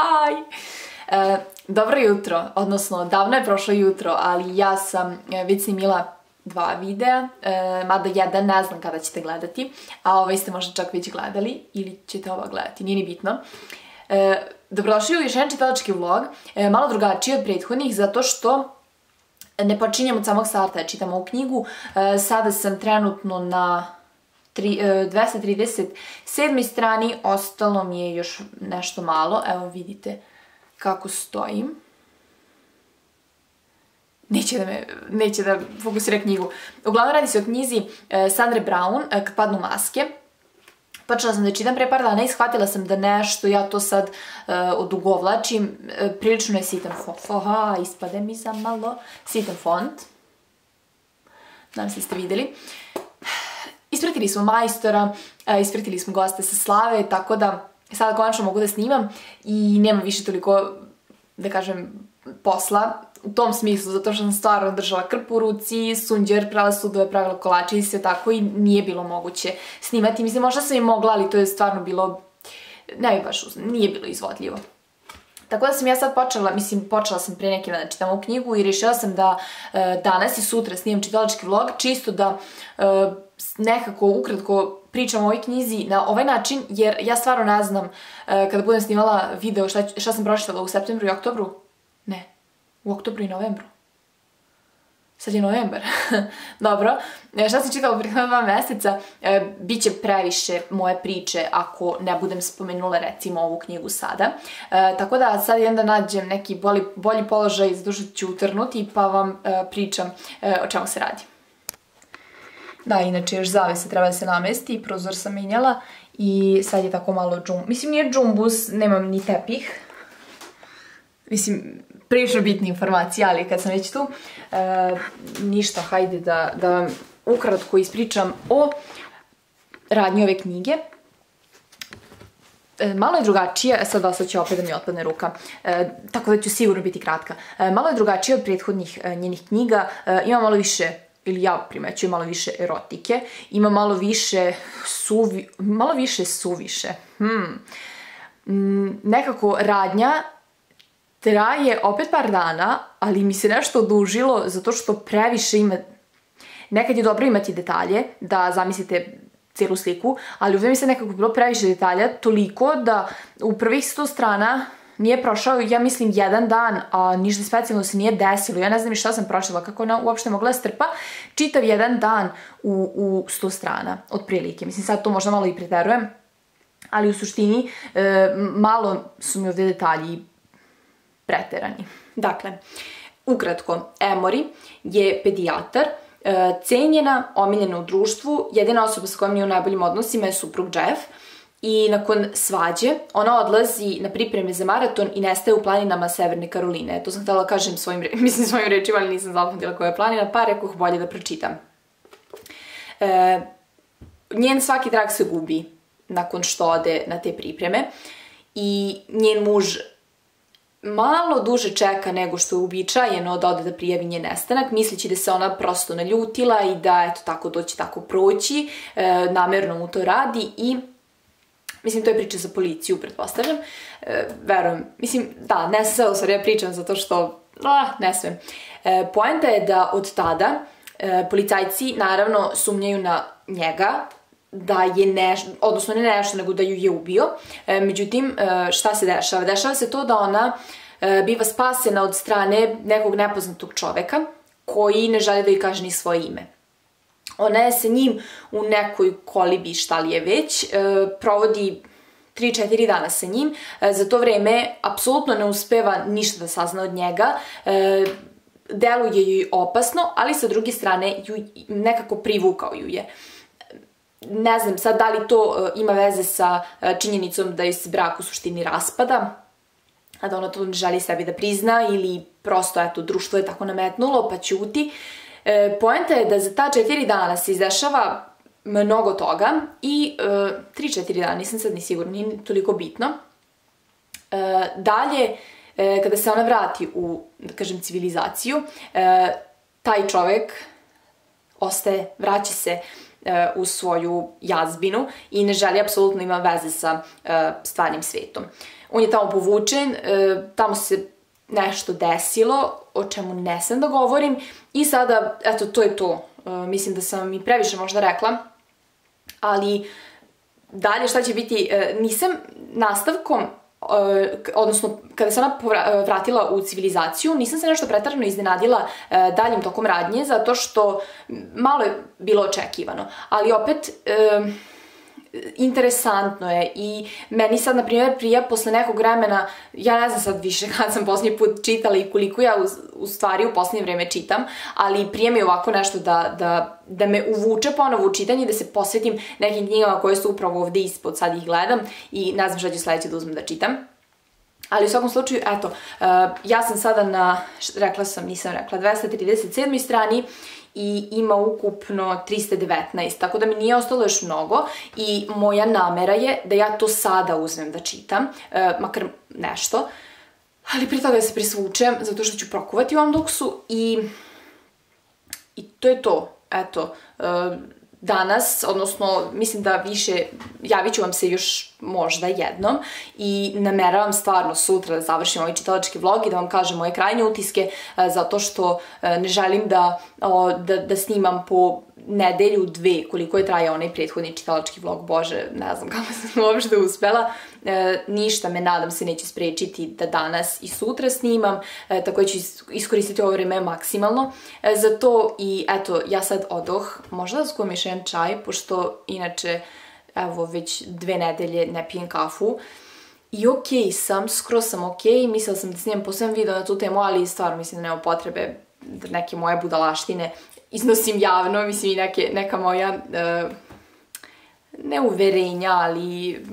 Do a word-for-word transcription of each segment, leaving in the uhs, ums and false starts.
Hi! E, dobro jutro, odnosno davno je prošlo jutro, ali ja sam već snimila dva videa, e, mada jedan ne znam kada ćete gledati, a ovaj ste možda čak već gledali ili ćete ovo gledati, nije ni bitno. E, dobrodošli u još jedan čitalački vlog, e, malo drugačiji od prethodnih zato što ne počinjem od samog starta, čitam ovu knjigu. E, sada sam trenutno na dvesta trideset sedmoj strani, ostalo mi je još nešto malo, evo vidite kako stojim. Neće da me, neće da fokusira knjigu. Uglavnom radi se o knjizi Sandre Braun, Kad padnu maske. Počela sam da čitam pre par dana i shvatila sam da nešto, ja to sad odugovlačim, prilično je sitan font. Aha, ispade mi za malo. Sitan font. Nadam se ste videli. Ispratili smo majstora, ispratili smo goste sa slave, tako da sada konačno mogu da snimam i nemam više toliko, da kažem, posla u tom smislu, zato što sam stvarno držala krp u ruci, sunđer, prala sudove, pravila kolače i sve tako i nije bilo moguće snimati. Mislim, možda sam i mogla, ali to je stvarno bilo, ne bi baš, nije bilo izvodljivo. Tako da sam ja sad počela, mislim, počela sam pre neki dan čitam ovu knjigu i rešila sam da e, danas i sutra snimam čitalački vlog, čisto da e, nekako ukratko pričam o ovoj knjizi na ovaj način, jer ja stvarno ne znam e, kada budem snimala video šta, šta sam pročitala u septembru i oktobru. Ne, u oktobru i novembru. Sad je novembar. Dobro, šta sam čitala u prethodna dva meseca, e, bit će previše moje priče ako ne budem spomenula recimo ovu knjigu sada. E, tako da sad idem da nađem neki bolji, bolji položaj, zato što ću utrnuti pa vam e, pričam e, o čemu se radi. Da, inače još zavese treba da se namesti i prozor sam menjala i sad je tako malo džumbus. Mislim, nije džumbus, nemam ni tepih. Mislim, prilično bitne informacije, ali kad sam već tu, e, ništa, hajde da, da vam ukratko ispričam o radnji ove knjige. E, malo je drugačije, sad dosta će opet da mi otpadne ruka, e, tako da ću sigurno biti kratka. E, malo je drugačije od prethodnih e, njenih knjiga, e, ima malo više, ili ja primećujem malo više erotike, ima malo više suvi, malo više suviše. Hmm. Mm, nekako radnja traje opet par dana, ali mi se nešto odužilo zato što previše ima... Nekad je dobro imati detalje, da zamislite cijelu sliku, ali uvijek mi se nekako bilo previše detalja, toliko da u prvih sto strana nije prošao, ja mislim, jedan dan, a ništa specijalno se nije desilo. Ja ne znam i šta sam prošla, kako ona uopšte mogla strpa čitav jedan dan u sto strana, otprilike. Mislim, sad to možda malo i preterujem, ali u suštini malo su mi ovdje detalji preterani. Dakle, ukratko, Emory je pedijatar, cenjena, omiljena u društvu, jedina osoba s kojom nije u najboljim odnosima je suprug Jeff i nakon svađe ona odlazi na pripreme za maraton i nestaje u planinama Severne Karoline. To sam htjela kažem svojim, mislim, svojim rečima, ali nisam zapamtila koja je planina, pa rekoh bolje da pročitam. E, njen svaki trag se gubi nakon što ode na te pripreme i njen muž malo duže čeka nego što je uobičajeno da ode da prijavi njen nestanak, misleći da se ona prosto naljutila i da eto tako doći tako proći, e, namerno mu to radi i mislim to je priča za policiju, pretpostavljam, e, verujem, mislim da, ne sve, osvar ja pričam zato što a, ne sve. E, poenta je da od tada e, policajci naravno sumnjaju na njega, da je nešto, odnosno ne nešto, nego da ju je ubio. E, međutim, e, šta se dešava? Dešava se to da ona e, biva spasena od strane nekog nepoznatog čoveka koji ne želi da joj kaže ni svoje ime. Ona je sa njim u nekoj kolibi, šta li je već, e, provodi tri četiri dana sa njim. E, za to vreme apsolutno ne uspeva ništa da sazna od njega. E, deluje joj opasno, ali sa druge strane ju, nekako privukao ju je. Ne znam sad da li to ima veze sa činjenicom da joj se brak u suštini raspada, a da ona to ne želi sebi da prizna ili prosto eto društvo je tako nametnulo pa ćuti. Poenta je da za ta četiri dana se izdešava mnogo toga i tri četiri dana, nisam sad ni sigurna, nije toliko bitno. Dalje, kada se ona vrati u, da kažem, civilizaciju, taj čovek ostaje, vraća se u svoju jazbinu i ne želi apsolutno ima veze sa stvarnim svetom. On je tamo povučen, tamo se nešto desilo, o čemu ne smem da govorim, i sada, eto, to je to. Mislim da sam i previše možda rekla, ali dalje šta će biti, nisam nastavkom, odnosno kada se ona vratila u civilizaciju, nisam se nešto pretarano iznenadila daljim tokom radnje, zato što malo je bilo očekivano, ali opet interesantno je. I meni sad, na primjer, prija posle nekog vremena, ja ne znam sad više kad sam posljednji put čitala i koliko ja u stvari u posljednje vreme čitam, ali prija mi je ovako nešto da me uvuče ponovo u čitanje, da se posvetim nekim knjigama koje su upravo ovde ispod, sad ih gledam i ne znam šta ću sledeće da uzmem da čitam. Ali u svakom slučaju, eto, ja sam sada na, rekla sam, nisam rekla, dvesta trideset sedmoj strani i ima ukupno trista devetnaest, tako da mi nije ostalo još mnogo i moja namera je da ja to sada uzmem da čitam, makar nešto, ali prije toga da se presvučem, zato što ću prokuvati u omdoksu i to je to, eto, danas, odnosno mislim da više, javit ću vam se još možda jednom i nameravam stvarno sutra da završim ovaj čitalački vlog i da vam kažem moje krajnje utiske, zato što ne želim da snimam po nedelju, dve, koliko je trajao onaj prethodni čitalački vlog. Bože, ne znam kako sam uopšte uspela, ništa me, nadam se, neće sprečiti da danas i sutra snimam, tako da ću iskoristiti ovo vreme maksimalno za to. I eto, ja sad odoh, možda da skuvam još jedan čaj, pošto inače, evo, već dve nedelje ne pijem kafu i okej sam, skroz sam okej, mislila sam da snimam posebno video na tu temu, ali stvarno mislim da nema potrebe da neke moje budalaštine iznosim javno, mislim i neka moja neuverenja, ali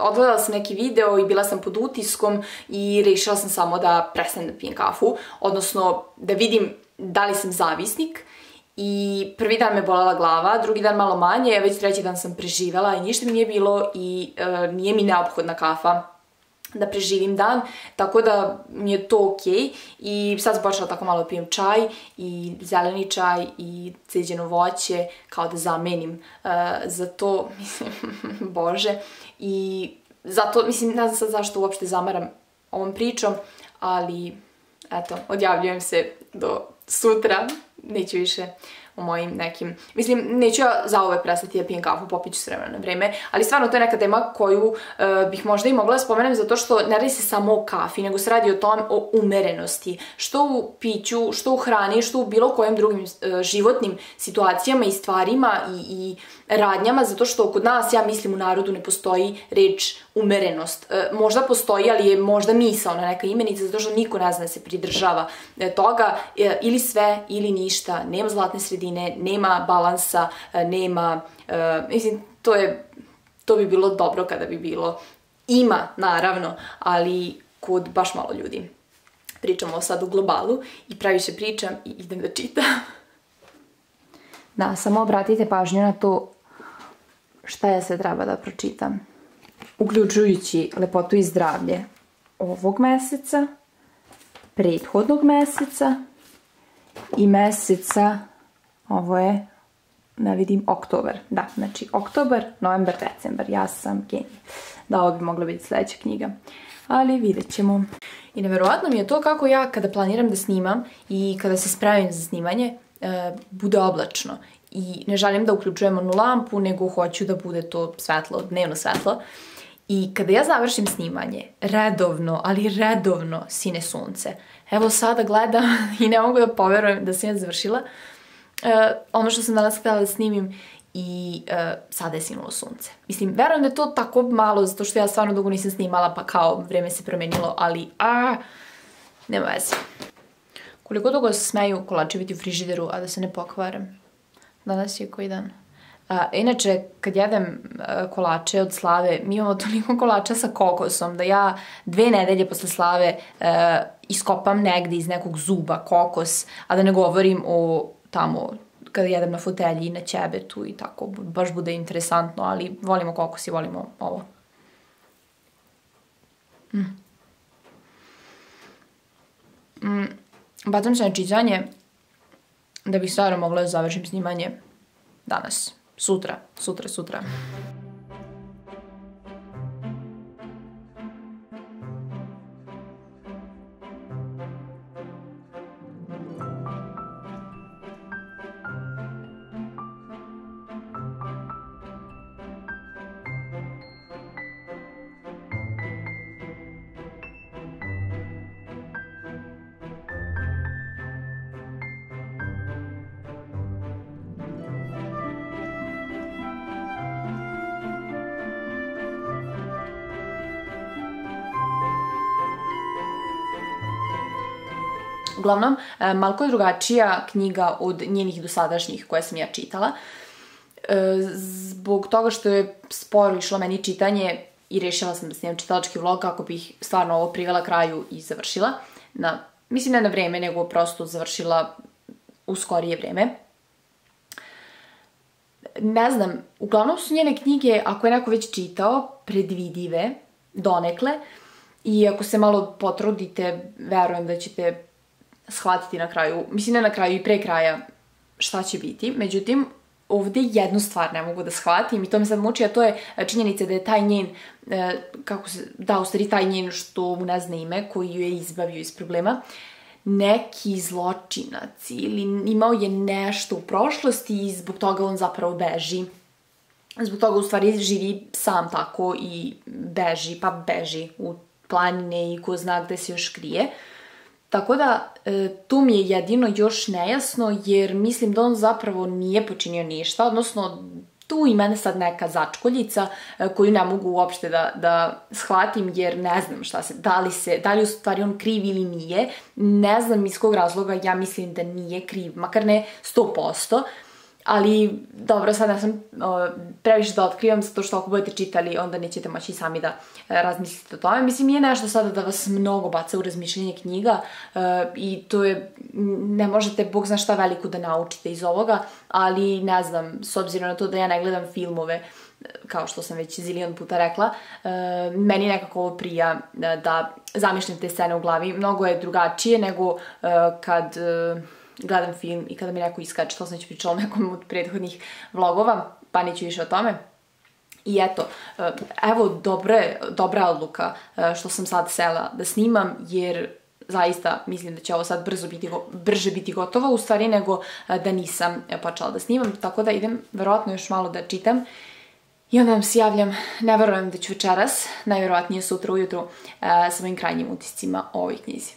odgledala sam neki video i bila sam pod utiskom i rešila sam samo da prestanem da pijem kafu, odnosno da vidim da li sam zavisnik. I prvi dan me bolela glava, drugi dan malo manje, već treći dan sam preživela i ništa mi nije bilo i nije mi neophodna kafa da preživim dan, tako da mi je to okej. I sad sam počela tako malo da pijem čaj, i zeleni čaj i ceđeno voće, kao da zamenim za to, mislim, bože. I zato, mislim, ne znam sad zašto uopšte zamaram ovom pričom, ali eto, odjavljujem se do sutra. Neću više o mojim nekim... Mislim, neću ja zauvek prestati da pijem kafu, popit ću s vremena na vreme, ali stvarno to je neka tema koju bih možda i mogla da spomenem, zato što ne radi se samo o kafi, nego se radi o tom, o umerenosti. Što u piću, što u hrani, što u bilo kojim drugim životnim situacijama i stvarima i radnjama, zato što kod nas, ja mislim, u narodu ne postoji reč umerenost. Možda postoji, ali je možda misaona neka imenica, zato što niko ne zna da se pridržava toga, ili sve ili ništa, nema zlatne sredine, nema balansa, nema, mislim, to je, to bi bilo dobro kada bi bilo, ima naravno, ali kod baš malo ljudi. Pričamo sad u globalu i previše pričam i idem da čitam. Da, samo obratite pažnju na to šta ja sve treba da pročitam, uključujući lepotu i zdravlje ovog meseca, prethodnog meseca i meseca, ovo je, ne vidim, oktobar. Da, znači oktobar, novembar, decembar, ja sam genij. Da, ovo bi mogla biti sledeća knjiga, ali vidjet ćemo. I nevjerovatno mi je to kako ja kada planiram da snimam i kada se spremim za snimanje, bude oblačno i ne želim da uključujem onu lampu, nego hoću da bude to svetlo, dnevno svetlo. I kada ja završim snimanje, redovno, ali redovno sine sunce. Evo sada gledam i ne mogu da poverujem da sam ja završila ono što sam danas htjela da snimim i sada je sinulo sunce. Mislim, verujem da je to tako malo, zato što ja stvarno dugo nisam snimala, pa kao vreme se promenilo, ali aaa, nema veze. Koliko dugo se smeju kolače biti u frižideru, a da se ne pokvaram? Danas je koji dan? Inače, kad jedem kolače od Slave, mi imamo toliko kolača sa kokosom da ja dve nedelje posle Slave iskopam negde iz nekog zuba kokos, a da ne govorim o tamo kada jedem na fotelji i na ćebetu i tako, baš bude interesantno, ali volimo kokos i volimo ovo. Bacam se na čitanje da bih stvarno mogla da završim snimanje danas. Sutra, sutra, sutra. Uglavnom, malko je drugačija knjiga od njenih dosadašnjih koje sam ja čitala. Zbog toga što je sporo išlo meni čitanje i rešila sam da snimam čitalački vlog kako bih stvarno ovo privela kraju i završila. Mislim, ne na vreme, nego prosto završila u skorije vreme. Ne znam, uglavnom su njene knjige, ako je neko već čitao, predvidive, donekle. I ako se malo potrudite, verujem da ćete shvatiti na kraju, mislim ne na kraju i pre kraja šta će biti. Međutim, ovdje jednu stvar ne mogu da shvatim i to me sad muči, a to je činjenica da je taj njen, kako se, da, u stvari taj njen što mu ne zna ime, koji ju je izbavio iz problema, neki zločinac ili imao je nešto u prošlosti i zbog toga on zapravo beži. Zbog toga u stvari živi sam tako i beži, pa beži u planine i ko zna gde se još krije. Tako da, tu mi je jedino još nejasno, jer mislim da on zapravo nije počinio ništa, odnosno tu i mene sad neka začkoljica koju ne mogu uopšte da shvatim, jer ne znam šta se, da li u stvari on kriv ili nije, ne znam iz kog razloga, ja mislim da nije kriv, makar ne sto posto, ali dobro, sad ne sam previše da otkrivam, zato što ako budete čitali, onda nećete moći sami da razmislite o tome. Mislim, nije nešto sada da vas mnogo baca u razmišljanje knjiga i to je, ne možete, Bog zna šta veliko da naučite iz ovoga, ali ne znam, s obzirom na to da ja ne gledam filmove, kao što sam već zilion puta rekla, meni nekako ovo prija da zamišljam te scene u glavi. Mnogo je drugačije nego kad gledam film i kada mi neko iskače, to sam već pričala nekom od prethodnih vlogova, pa neću više o tome. I eto, evo dobra odluka što sam sad sela da snimam, jer zaista mislim da će ovo sad brže biti gotovo, u stvari nego da nisam počela da snimam, tako da idem verovatno još malo da čitam. I onda vam se javljam, ne verujem da ću večeras, najverovatnije sutra ujutru, sa mojim krajnjim utiscima o ovoj knjizi.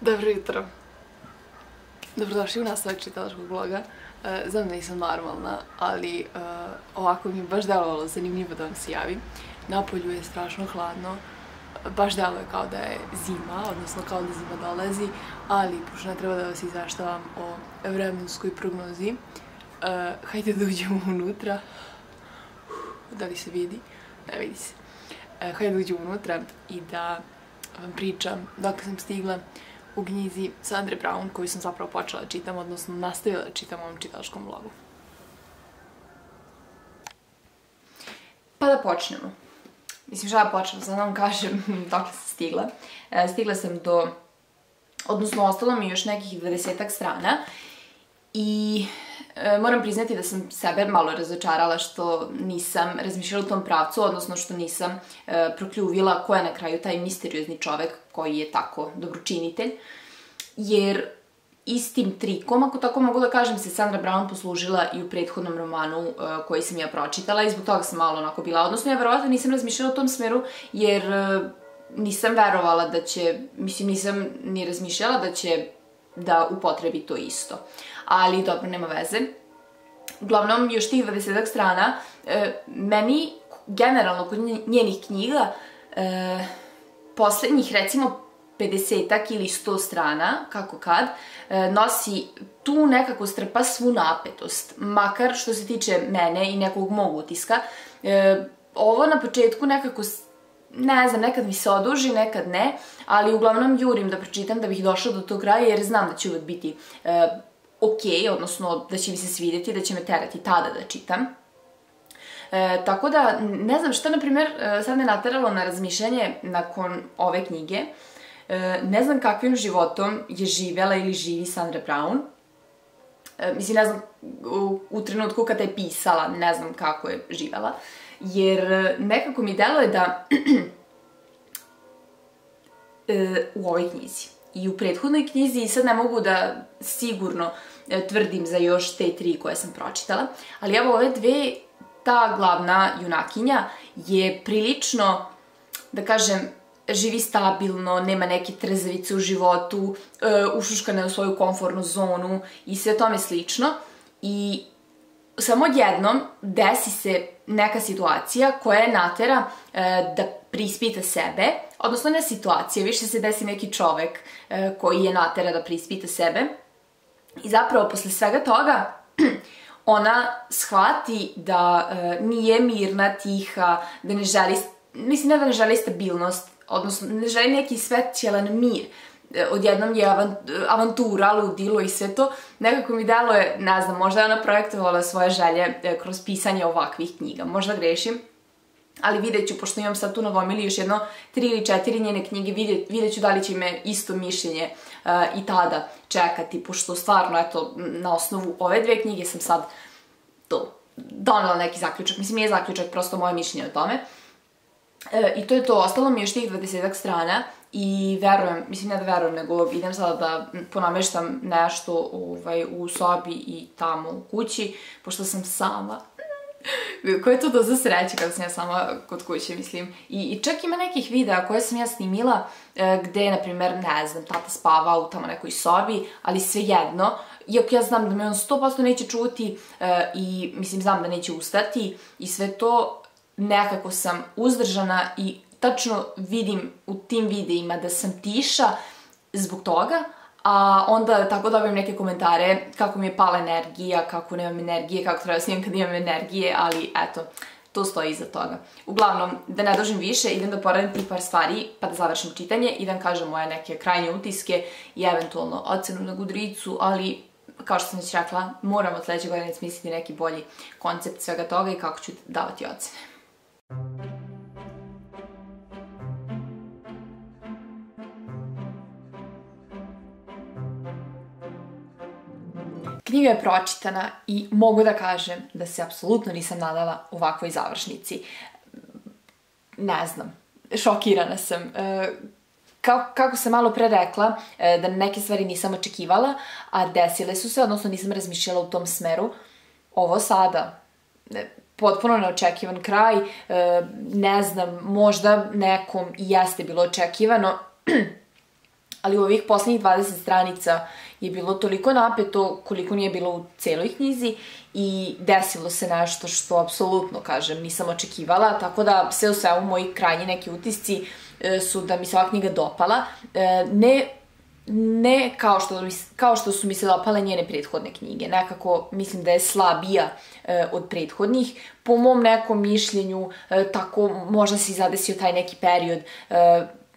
Dobro jutro. Dobrodošli u nastavak čitalačkog vloga. Znam da nisam normalna, ali ovako mi je baš delovalo zanimljivo da vam se javim. Napolju je strašno hladno, baš deluje kao da je zima, odnosno kao da zima dolazi, ali pošto ne treba da vas izveštavam o vremenskoj prognozi, hajde da uđemo unutra. Da li se vidi? Ne vidi se. Hajde da uđemo unutra i da vam pričam dok sam stigla u knjizi Sandre Braun, koju sam zapravo počela da čitam, odnosno nastavila da čitam u ovom čitalačkom vlogu. Pa da počnemo. Mislim, šta da počnem, sad vam kažem dok sam stigla. Stigla sam do, odnosno ostalo mi još nekih dvadesetak strana i moram priznati da sam sebe malo razočarala što nisam razmišljala u tom pravcu, odnosno što nisam prokljuvila ko je na kraju taj misteriozni čovek koji je tako dobročinitelj. Jer istim trikom, ako tako mogu da kažem, se Sandra Braun poslužila i u prethodnom romanu koji sam ja pročitala i zbog toga sam malo onako bila. Odnosno, ja verovatno nisam razmišljala u tom smeru jer nisam verovala da će, mislim nisam ni razmišljala da će da upotrebi to isto. Ali dobro, nema veze. Uglavnom, još tih dvadesetak strana, meni, generalno, kod njenih knjiga, poslednjih, recimo, pedesetak ili sto strana, kako kad, nosi tu nekako strpa svu napetost. Makar što se tiče mene i nekog mog utiska, ovo na početku nekako, ne znam, nekad mi se oduži, nekad ne, ali uglavnom jurim da pročitam da bih došla do tog kraja, jer znam da će uvek biti ok, odnosno da će mi se svidjeti, da će me terati tada da čitam. E, tako da, ne znam šta, na primjer, sad me nateralo na razmišljanje nakon ove knjige. E, ne znam kakvim životom je živjela ili živi Sandra Braun. E, mislim, ne znam, u, u trenutku kada je pisala, ne znam kako je živjela. Jer nekako mi delo je da e, u ovoj knjizi i u prethodnoj knjizi, i sad ne mogu da sigurno tvrdim za još te tri koje sam pročitala, ali evo ove dve, ta glavna junakinja je prilično, da kažem, živi stabilno, nema neke trzavice u životu, ušuškana je u svoju komfortnu zonu i sve tome slično. I samo odjednom desi se neka situacija koja je natera da prispita sebe, odnosno ne situacija, više se desi neki čovek koji je natera da prispita sebe. I zapravo, posle svega toga, ona shvati da nije mirna, tiha, da ne želi, mislim, ne da ne želi stabilnost, odnosno ne želi neki svećelan mir. Odjednom je avantura, ludilo i sve to. Nekako mi dalo je, ne znam, možda je ona projektovala svoje želje kroz pisanje ovakvih knjiga. Možda grešim, ali vidjet ću, pošto imam sad tu na gomili još jedno tri ili četiri njene knjige, vidjet ću da li će me isto mišljenje i tada čekati, pošto stvarno, eto, na osnovu ove dve knjige sam sad to donela neki zaključak. Mislim, nije zaključak, prosto moje mišljenje o tome. I to je to, ostalo mi još tih dvadesetak strana i verujem, mislim, ne da verujem, nego idem sada da ponameštam nešto u sobi i tamo u kući, pošto sam sama. Koja je to doza sreće kada sam ja sama kod kuće, mislim. I čak ima nekih videa koje sam ja snimila gde, na primjer, ne znam, tata spava u tamo nekoj sobi, ali svejedno, iako ja znam da me on sto posto neće čuti i, mislim, znam da neće ustati i sve to, nekako sam uzdržana i tačno vidim u tim videima da sam tiša zbog toga, a onda tako dobijem neke komentare kako mi je pala energija, kako nemam energije, kako treba snimam kad imam energije, ali eto, to stoji iza toga. Uglavnom, da ne dužim više, idem da poradim ti par stvari pa da završim čitanje i da vam kažem moje neke krajnje utiske i eventualno ocenu na Goodreadsu, ali kao što sam već rekla, moram od sledećeg godine smisliti neki bolji koncept svega toga i kako ću davati ocene. Knjiga je pročitana i mogu da kažem da se apsolutno nisam nadala ovakvoj završnici. Ne znam, šokirana sam. Kako sam malo pre rekla, da neke stvari nisam očekivala, a desile su se, odnosno nisam razmišljala u tom smeru. Ovo sada, potpuno neočekivan kraj, ne znam, možda nekom i jeste bilo očekivano, ali u ovih poslednjih dvadeset stranica je bilo toliko napeto koliko nije bilo u celoj knjizi i desilo se nešto što apsolutno, kažem, nisam očekivala, tako da sve u svemu moji krajnji neki utisci su da mi se ova knjiga dopala, ne kao što su mi se dopale njene prethodne knjige, nekako mislim da je slabija od prethodnih, po mom nekom mišljenju, tako možda se i zadesio taj neki period.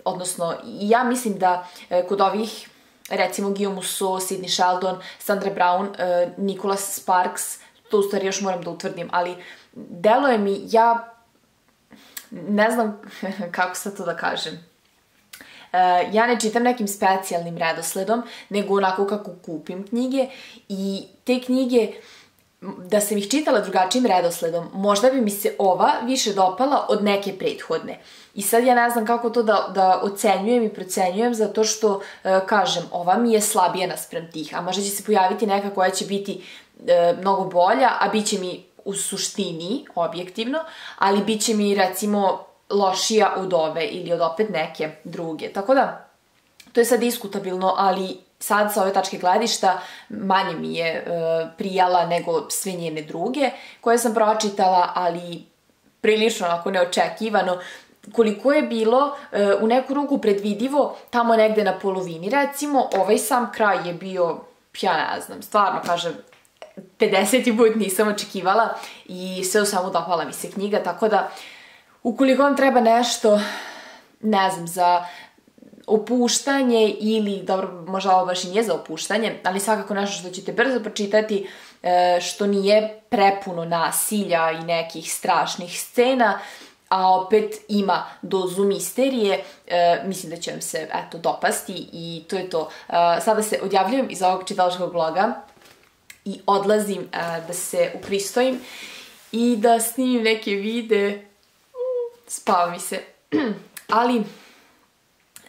Odnosno, ja mislim da kod ovih, recimo Guillaume Soe, Sidney Sheldon, Sandra Braun, Nicholas Sparks, to u stvari još moram da utvrdim, ali delo je mi, ja ne znam kako sad to da kažem. Ja ne čitam nekim specijalnim redosledom, nego onako kako kupim knjige i te knjige, da sam ih čitala drugačijim redosledom, možda bi mi se ova više dopala od neke prethodne. I sad ja ne znam kako to da ocenjujem i procenjujem, zato što, kažem, ova mi je slabija naspram tih, a možda će se pojaviti neka koja će biti mnogo bolja, a bit će mi u suštini, objektivno, ali bit će mi, recimo, lošija od ove ili od opet neke druge. Tako da, to je sad diskutabilno, ali sad sa ove tačke gledišta manje mi je prijala nego sve njene druge koje sam pročitala, ali prilično onako neočekivano. Koliko je bilo u neku ruku predvidivo, tamo negde na polovini recimo, ovaj sam kraj je bio, ja ne znam, stvarno kažem, pedeseti put nisam očekivala i sve u svemu dopala mi se knjiga, tako da ukoliko vam treba nešto, ne znam, za opuštanje ili, dobro, možda ovo baš i nije za opuštanje, ali svakako nešto što ćete brzo pročitati, što nije prepuno nasilja i nekih strašnih scena, a opet ima dozu misterije. Mislim da će vam se, eto, dopasti i to je to. Sada se odjavljujem iz ovog čitalačkog vloga i odlazim da se upristojim i da snimim neke videe. Spava mi se. Ali,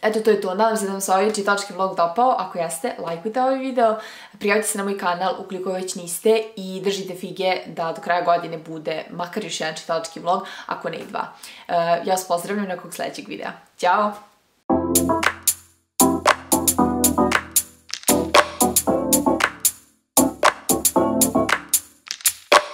eto, to je to. Nadam se da vam se ovaj čitalački vlog dopao. Ako jeste, lajkujte ovaj video, prijavite se na moj kanal ukoliko već niste i držite fige da do kraja godine bude makar još jedan čitalački vlog, ako ne i dva. Ja vas pozdravljam nakon sljedećeg videa. Ćao!